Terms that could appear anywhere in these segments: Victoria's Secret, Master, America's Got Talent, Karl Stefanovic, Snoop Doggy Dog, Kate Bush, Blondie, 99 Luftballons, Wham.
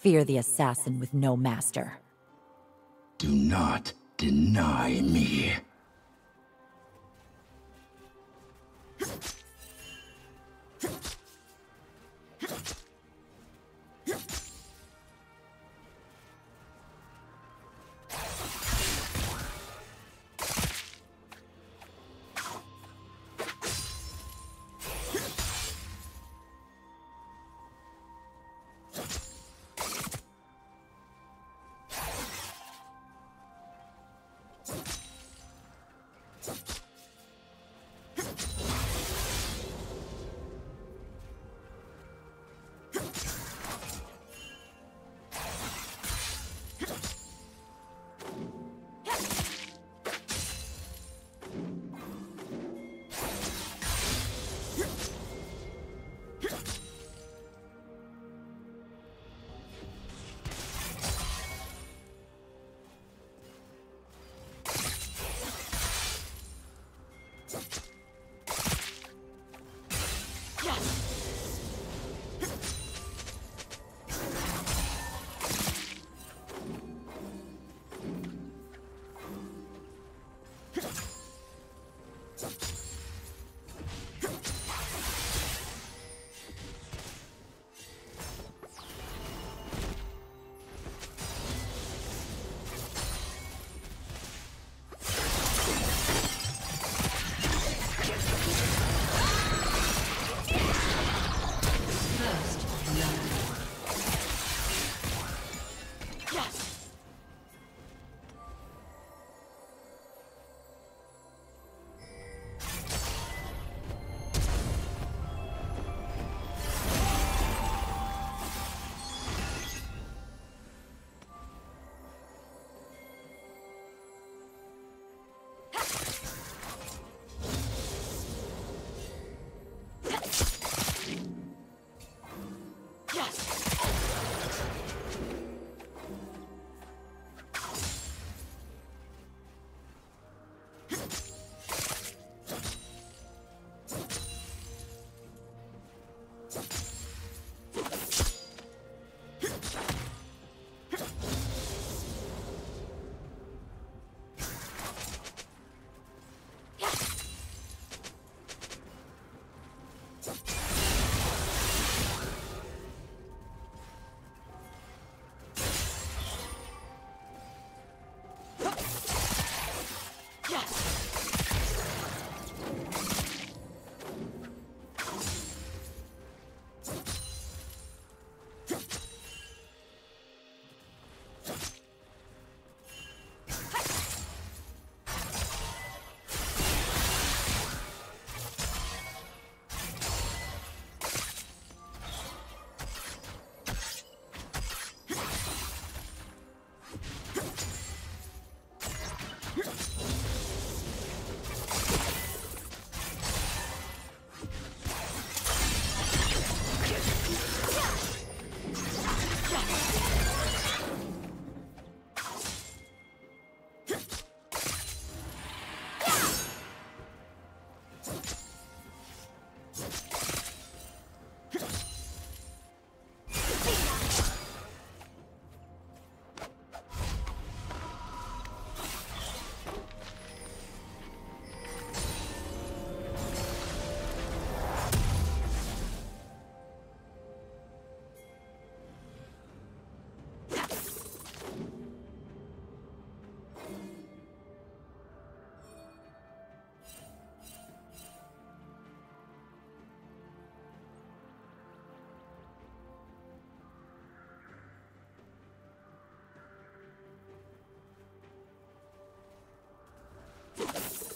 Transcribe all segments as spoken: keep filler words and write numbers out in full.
Fear the assassin with no master. Do not deny me.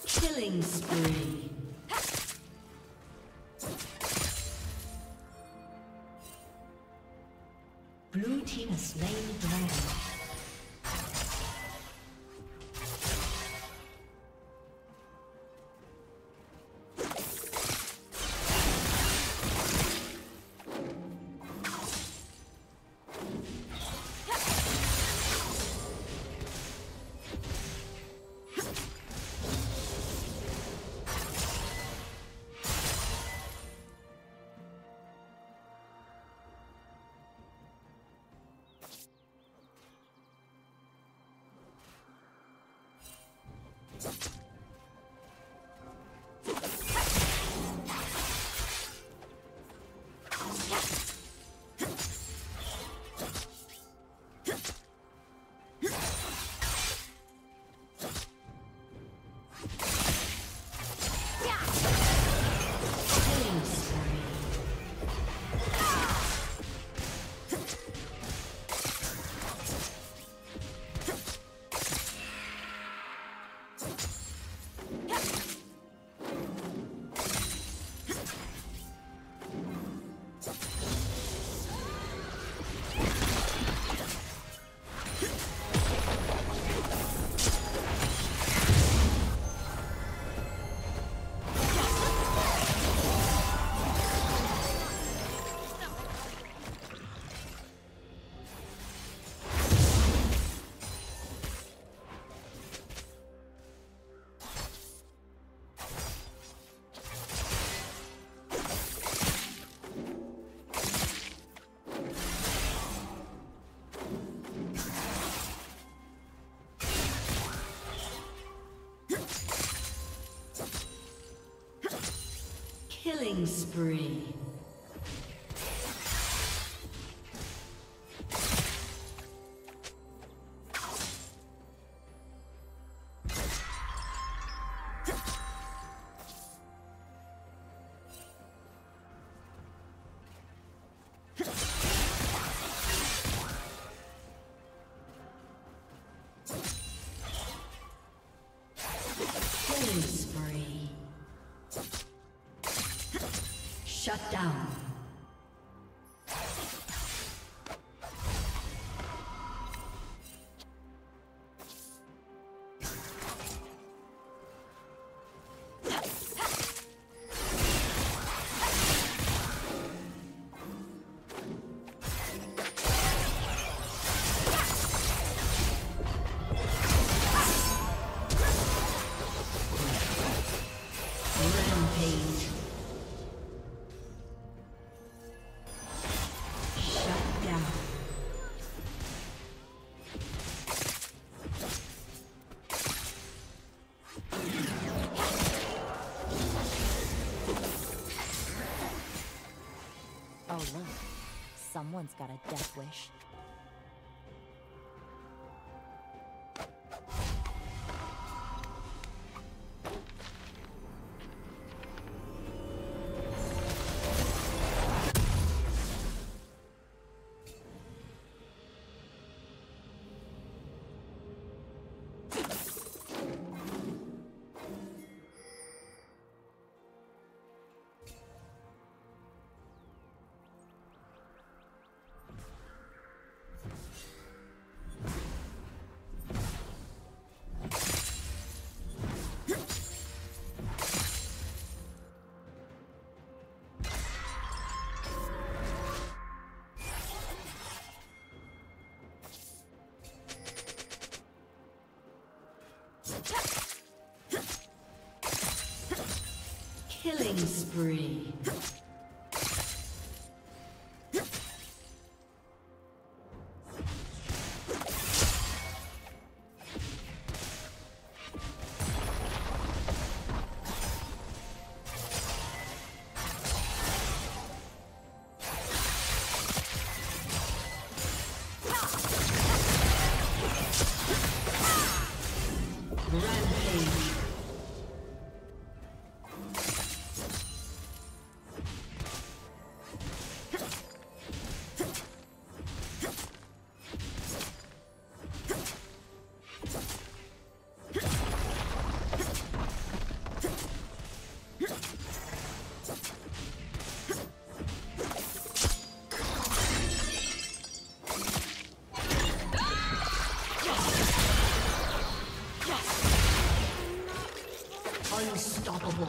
Killing spree. Blue team has slain the dragon. Killing spree. Shut down. Someone's got a death wish. Killing spree. Unstoppable.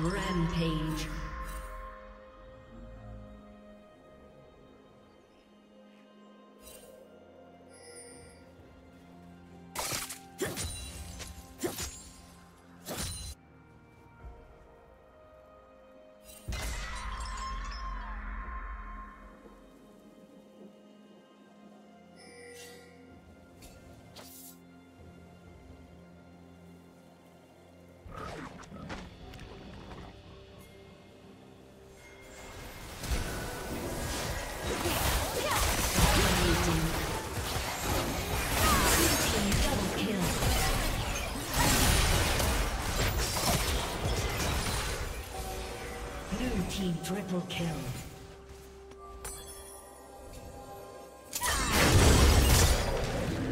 Rampage. Triple kill.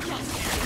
Yes.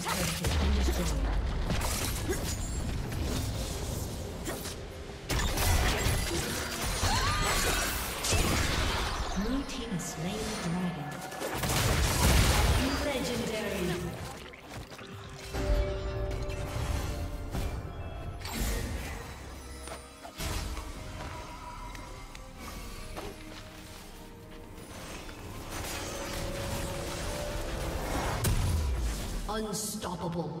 team's turret has been destroyed. Slain dragon. Legendary. Unstoppable.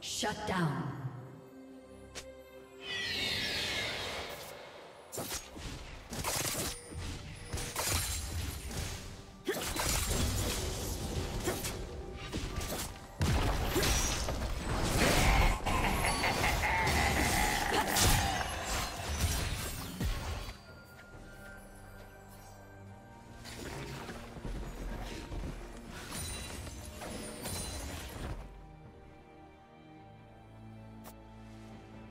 Shut down.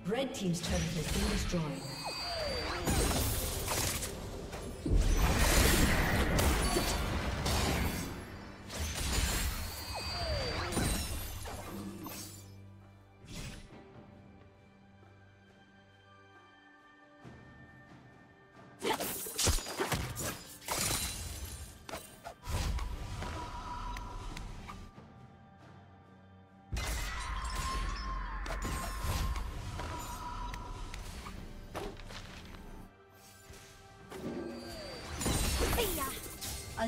Red team's turret has been destroyed. A